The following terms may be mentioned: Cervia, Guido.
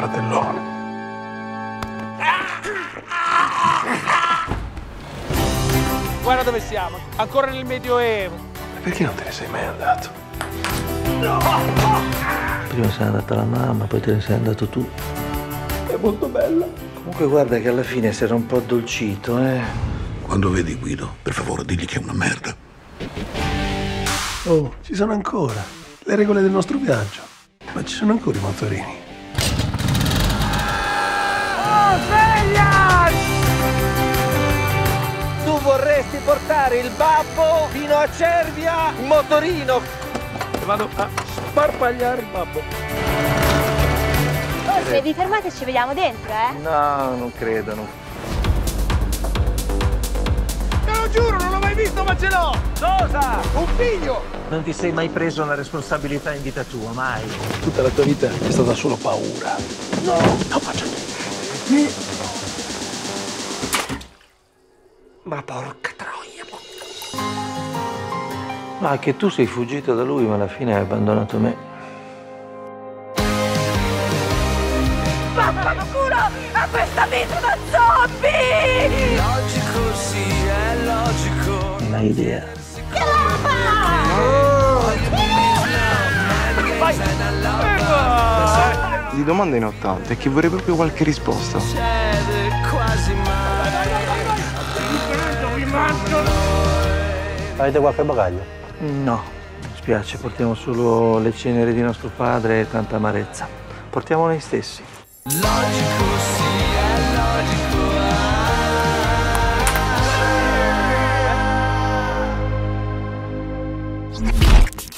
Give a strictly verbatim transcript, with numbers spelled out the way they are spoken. fratellone. Guarda dove siamo, ancora nel Medioevo. Ma perché non te ne sei mai andato? No! Prima sei andata la mamma, poi te ne sei andato tu. È molto bella. Comunque guarda che alla fine si era un po' addolcito, eh. Quando vedi Guido, per favore digli che è una merda. Oh, ci sono ancora le regole del nostro viaggio. Ma ci sono ancora i motorini. Oh, sveglia! Tu vorresti portare il babbo fino a Cervia in motorino. E vado a sparpagliare il babbo. Forse vi fermate e ci vediamo dentro, eh? No, non credo, no. Te lo giuro, non l'ho mai visto, ma ce l'ho! Rosa, un figlio! Non ti sei mai preso una responsabilità in vita tua, mai. Tutta la tua vita è stata solo paura. No! No, facciami! Mi... Ma porca troia! Ma che tu sei fuggito da lui, ma alla fine hai abbandonato me. Pappa, lo giuro! A questa vita da zombie! Logico, sì, è logico. Non hai idea. Di domande in ottanta e che vorrei proprio qualche risposta. Avete qualche bagaglio? No, mi spiace, portiamo solo le ceneri di nostro padre e tanta amarezza. Portiamo noi stessi. Logico, sì, è logico. Ah, ah, ah.